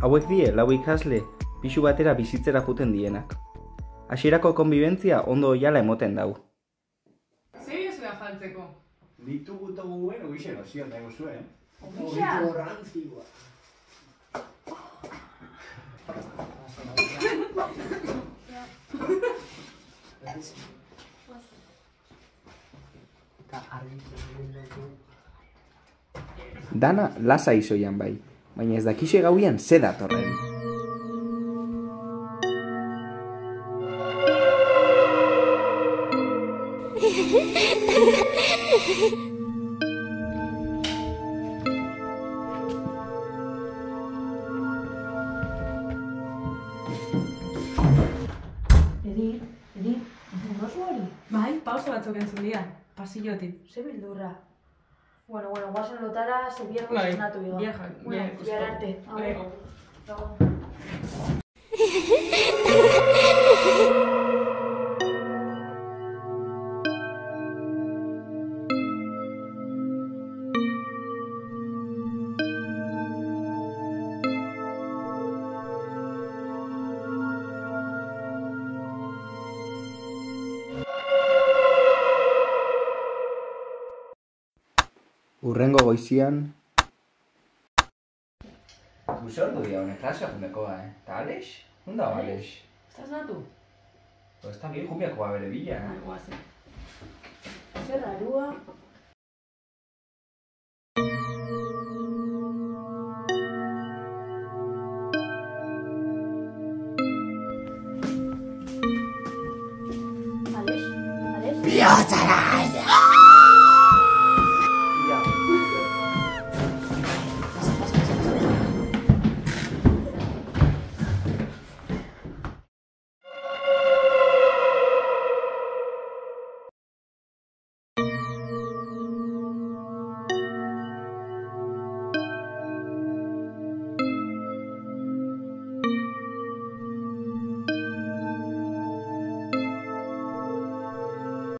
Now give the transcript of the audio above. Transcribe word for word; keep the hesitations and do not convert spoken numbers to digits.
Hauek die, lau ikasle, pisu batera bizitzera juten dienak. Hasierako konbibentzia ondo oiala emoten dau. Zer jozua jaltzeko? Ditu gutago guen, oixe, ozio, nahi gozue, eh? Oixe! Orantzioa! Dana lasa izoian bai, baina ez dakixe gauian ze datorren. Edi, Edi, gongozu hori? Bai, pausa batzuk entzun dira, pasillotik. Ze bildurra. Bueno, bueno, guazen lotara, ze biak gozunatu biga. Biak, biak, biak arte. Agur. Urrengo goizian... Guzordu dia, honek klasea jundekoa, eh? Ta Alex? Hunda o Alex? Estaz natu? Pues tan bien jumbiakoa bere bila, eh? Nagoa ze. Zer arua... Alex? Alex? Bihotzara!